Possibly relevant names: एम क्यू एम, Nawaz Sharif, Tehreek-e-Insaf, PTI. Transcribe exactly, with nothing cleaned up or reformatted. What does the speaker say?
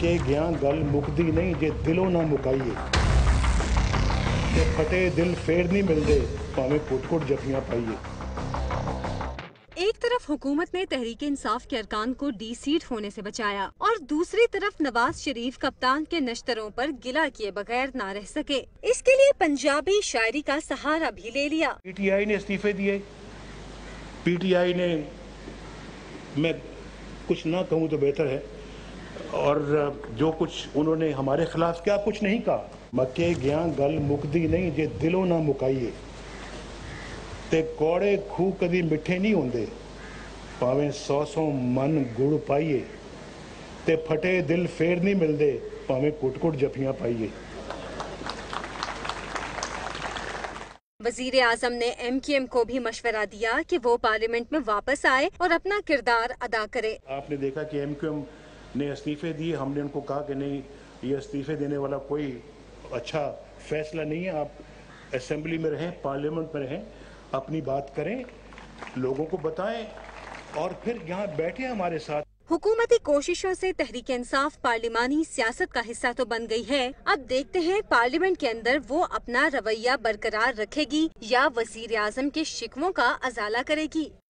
के ज्ञान गल मुकदी नहीं जे दिलों ना मुकाइए। ते फटे दिल फेर नहीं मिलते भावें पुटकुट जफियां पाइए। एक तरफ हुकूमत ने तहरीक इंसाफ के अरकान को डी सीट होने से बचाया और दूसरी तरफ नवाज शरीफ कप्तान के नश्तरों पर गिला किए बगैर ना रह सके। इसके लिए पंजाबी शायरी का सहारा भी ले लिया। पीटीआई ने इस्तीफे दिए। पीटीआई ने, मैं कुछ ना कहूँ तो बेहतर है, और जो कुछ उन्होंने हमारे खिलाफ क्या कुछ नहीं कहा। मके ज्ञान गल मुकदी नहीं जे दिलों ना मुकाइए। ते कौड़े खूह कदी मिठे नहीं होंदे भावें सौ सौ मन गुड़ पाइए। ते फटे दिल फेर नहीं मिलते भावें कुट कुट जफियां पाइए। वजीर आजम ने एम क्यू एम को भी मशवरा दिया कि वो पार्लियामेंट में वापस आए और अपना किरदार अदा करे। आपने देखा कि एम क्यू एम ने इस्तीफे दिए। हमने उनको कहा कि नहीं, ये इस्तीफे देने वाला कोई अच्छा फैसला नहीं है। आप असेंबली में रहें, पार्लियामेंट में रहें, अपनी बात करें, लोगों को बताएं और फिर यहाँ बैठे हमारे साथ। हुकूमती कोशिशों से तहरीक इंसाफ पार्लिमानी सियासत का हिस्सा तो बन गई है। अब देखते हैं पार्लियामेंट के अंदर वो अपना रवैया बरकरार रखेगी या वजीर आजम के शिकवों का अजाला करेगी।